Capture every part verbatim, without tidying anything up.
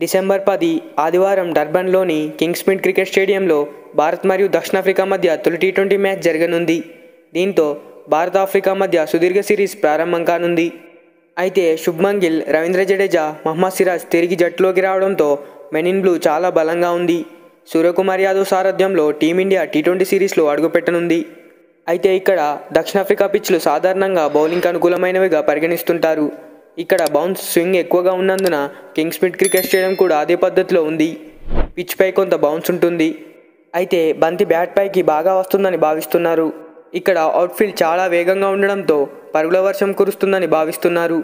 December పది ఆదివారం డర్బన్లోని కింగ్స్మీడ్ cricket స్టేడియంలో భారత్ మరియు దక్షిణాఫ్రికా మధ్య తొలి టీ ట్వంటీ మ్యాచ్ జరగనుంది. దీంతో భారత ఆఫ్రికా మధ్య సుదీర్ఘ సిరీస్ ప్రారంభం కానుంది. అయితే శుభ్మన్ గిల్, రవీంద్ర జడేజా, మహమ్మద్ సిరాజ్ తిరిగి జట్టులోకి రావడంతో మెనిన్ బ్లూ చాలా బలంగా ఉంది. సూర్యకుమార్ యాదవ్ సారథ్యంలో టీమిండియా టీ ట్వంటీ సిరీస్లో అడుగుపెట్టనుంది. అయితే ఇక్కడ దక్షిణాఫ్రికా పిచ్లు సాధారణంగా బౌలింగ్కి అనుకూలమైనవిగా పరిగణిస్తుంటారు. ఇక్కడ బౌన్స్ స్వింగ్ ఎక్కువగా ఉన్నందున కింగ్స్మీడ్ క్రికెట్ స్టేడియం కూడా అదే పద్ధతిలో ఉంది. పిచ్పై కొంత బౌన్స్ ఉంటుంది. అయితే బంతి బ్యాట్ పైకి బాగా వస్తుందని భావిస్తున్నారు. ఇక్కడ అవుట్ఫీల్డ్ చాలా వేగంగా ఉండడంతో పరుగుల వర్షం కురుస్తుందని భావిస్తున్నారు.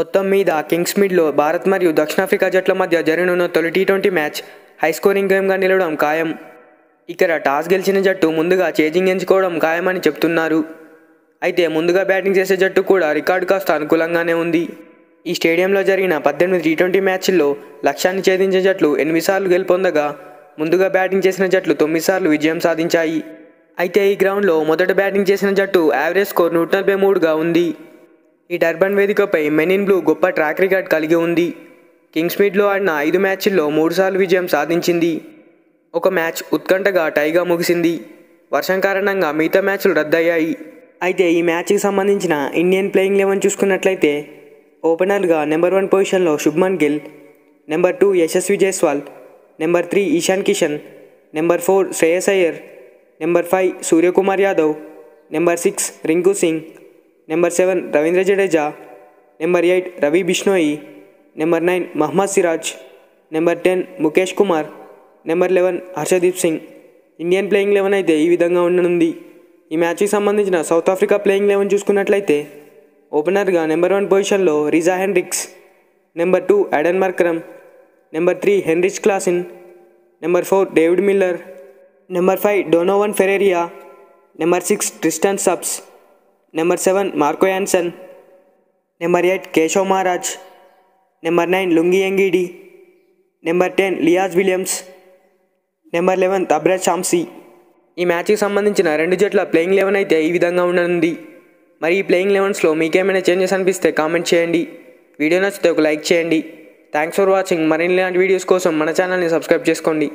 మొత్తం మీద కింగ్స్మీడ్లో భారత్ మరియు దక్షిణాఫ్రికా జట్ల మధ్య జరగనున్న తొలి T twenty match high scoring గేమ్గా నిలవడం ఖాయం. ఇక్కడ టాస్ గెలిచిన జట్టు ముందుగా చేజింగ్ ఎంచుకోవడం ఖాయమని చెప్తున్నారు. అయితే ముందుగా బ్యాటింగ్ చేసే జట్టు కూడా రికార్డు కాస్త అనుకూలంగానే ఉంది. ఈ స్టేడియంలో జరిగిన పద్దెనిమిది టీ ట్వంటీ మ్యాచ్ల్లో లక్ష్యాన్ని ఛేదించే జట్లు ఎనిమిది సార్లు గెలుపొందగా ముందుగా బ్యాటింగ్ చేసిన జట్లు తొమ్మిది సార్లు విజయం సాధించాయి. అయితే ఈ గ్రౌండ్లో మొదట బ్యాటింగ్ చేసిన జట్టు యావరేజ్ స్కోర్ నూట నలభై మూడుగా ఉంది. ఈ డర్బన్ వేదికపై మెనిన్ బ్లూ గొప్ప ట్రాక్ రికార్డ్ కలిగి ఉంది. కింగ్స్మీడ్లో ఆడిన ఐదు మ్యాచ్ల్లో మూడు సార్లు విజయం సాధించింది. ఒక మ్యాచ్ ఉత్కంఠగా టైగా ముగిసింది. వర్షం కారణంగా మిగతా మ్యాచ్లు రద్దయ్యాయి. అయితే ఈ మ్యాచ్కి సంబంధించిన ఇండియన్ ప్లేయింగ్ లెవెన్ చూసుకున్నట్లయితే ఓపెనర్గా నెంబర్ వన్ పొజిషన్లో Shubman Gill, number two Yashasvi Jaiswal, number three Ishan Kishan, number four Shreyas Iyer, number five Suryakumar Yadav, number six Rinku Singh, number seven Ravindra Jadeja, number eight Ravi Bishnoi, number nine Mohammed Siraj, number ten Mukesh Kumar, number eleven Arshdeep Singh. Indian playing eleven అయితే ఈ విధంగా ఉండనుంది. ఈ మ్యాచ్కి సంబంధించిన సౌత్ ఆఫ్రికా ప్లేయింగ్ లెవెన్ చూసుకున్నట్లయితే ఓపెనర్గా నెంబర్ వన్ పొజిషన్లో Reeza Hendricks, number two Aiden Markram, number three Heinrich Klaasen, number four David Miller, number five Donovan Ferreira, number six Tristan Stubbs, number seven Marco Jansen, number eight Keshav Maharaj, number nine Lungi Ngidi, number ten Lizaad Williams, number eleven Tabraiz Shamsi. ఈ మ్యాచ్కి సంబంధించిన రెండు జట్ల playing eleven అయితే ఈ విధంగా ఉండనుంది. మరి ఈ ప్లేయింగ్ లెవెన్స్లో మీకేమైనా చేంజెస్ అనిపిస్తే కామెంట్ చేయండి. వీడియో నచ్చితే ఒక లైక్ చేయండి. Thanks for watching. మరిన్ని ఇలాంటి వీడియోస్ కోసం మన ఛానల్ని సబ్స్క్రైబ్ చేసుకోండి.